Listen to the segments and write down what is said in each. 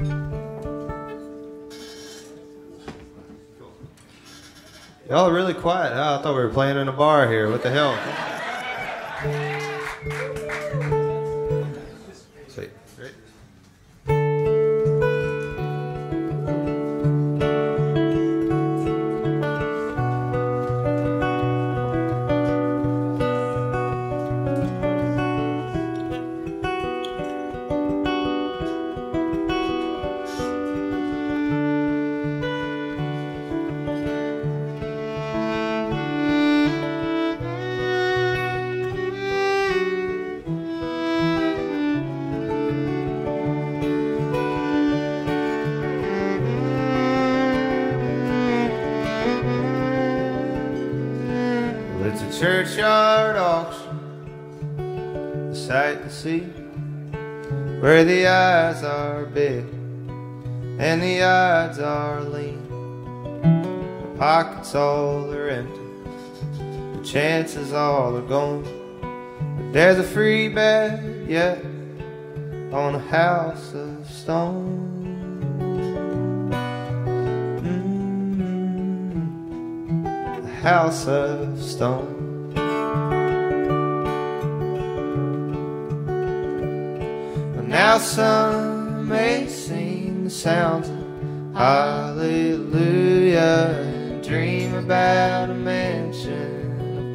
Y'all are really quiet. Oh, I thought we were playing in a bar here. What the hell? Sweet. Great. It's a churchyard auction, a sight to see, where the eyes are big and the odds are lean. The pockets all are empty, the chances all are gone. But there's a free bet yet on a house of stone. House of stone. But now some may sing the sounds of hallelujah and dream about a mansion of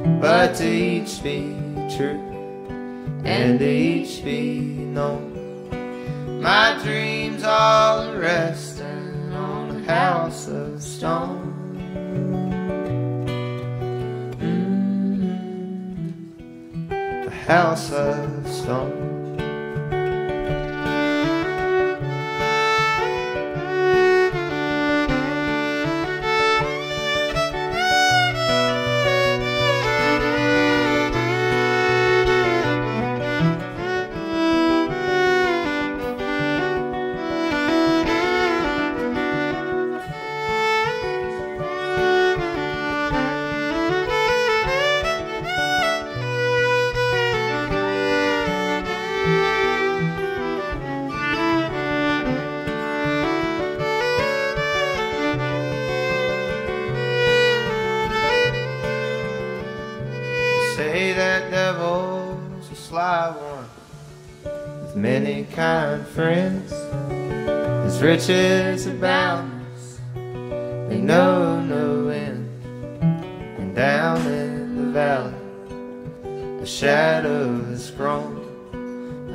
gold. But to each be true and to each be known. My dreams all rest house of stone. The house of stone. Say that devil's a sly one with many kind friends. His riches are boundless, they know no end. And down in the valley a shadow has grown,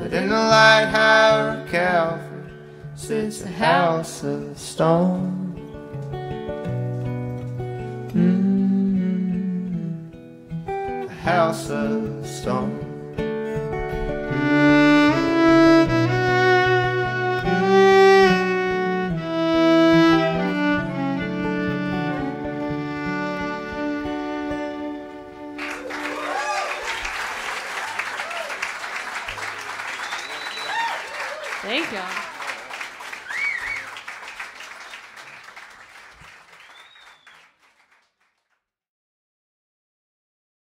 but in the light higher of Calvary sits the house of stone. House of stone. Thank y'all.